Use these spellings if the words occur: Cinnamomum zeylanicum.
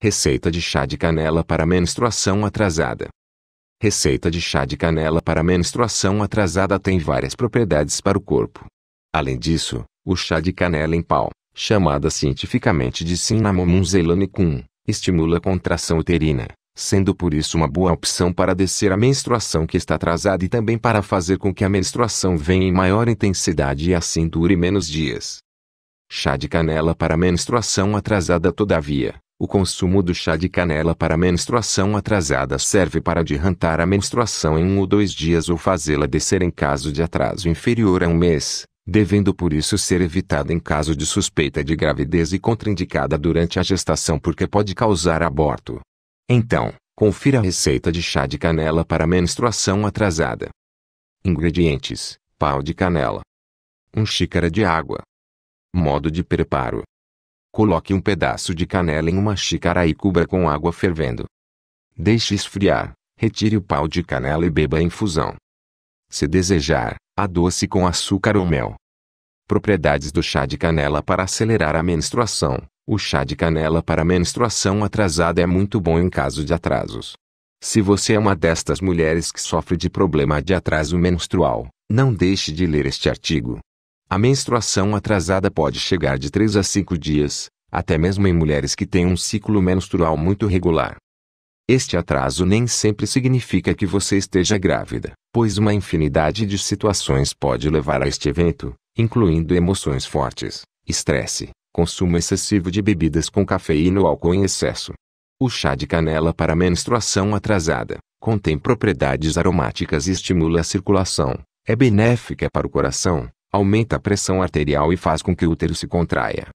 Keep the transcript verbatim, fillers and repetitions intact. Receita de chá de canela para menstruação atrasada. Receita de chá de canela para menstruação atrasada tem várias propriedades para o corpo. Além disso, o chá de canela em pau, chamada cientificamente de Cinnamomum zeylanicum, estimula a contração uterina, sendo por isso uma boa opção para descer a menstruação que está atrasada e também para fazer com que a menstruação venha em maior intensidade e assim dure menos dias. Chá de canela para menstruação atrasada. Todavia, o consumo do chá de canela para menstruação atrasada serve para adiantar a menstruação em um ou dois dias ou fazê-la descer em caso de atraso inferior a um mês, devendo por isso ser evitada em caso de suspeita de gravidez e contraindicada durante a gestação porque pode causar aborto. Então, confira a receita de chá de canela para menstruação atrasada. Ingredientes: pau de canela, uma xícara de água. Modo de preparo: coloque um pedaço de canela em uma xícara e cubra com água fervendo. Deixe esfriar, retire o pau de canela e beba a infusão. Se desejar, adoce com açúcar ou mel. Propriedades do chá de canela para acelerar a menstruação. O chá de canela para menstruação atrasada é muito bom em caso de atrasos. Se você é uma destas mulheres que sofre de problema de atraso menstrual, não deixe de ler este artigo. A menstruação atrasada pode chegar de três a cinco dias, até mesmo em mulheres que têm um ciclo menstrual muito regular. Este atraso nem sempre significa que você esteja grávida, pois uma infinidade de situações pode levar a este evento, incluindo emoções fortes, estresse, consumo excessivo de bebidas com cafeína ou álcool em excesso. O chá de canela para menstruação atrasada contém propriedades aromáticas e estimula a circulação, é benéfica para o coração, aumenta a pressão arterial e faz com que o útero se contraia.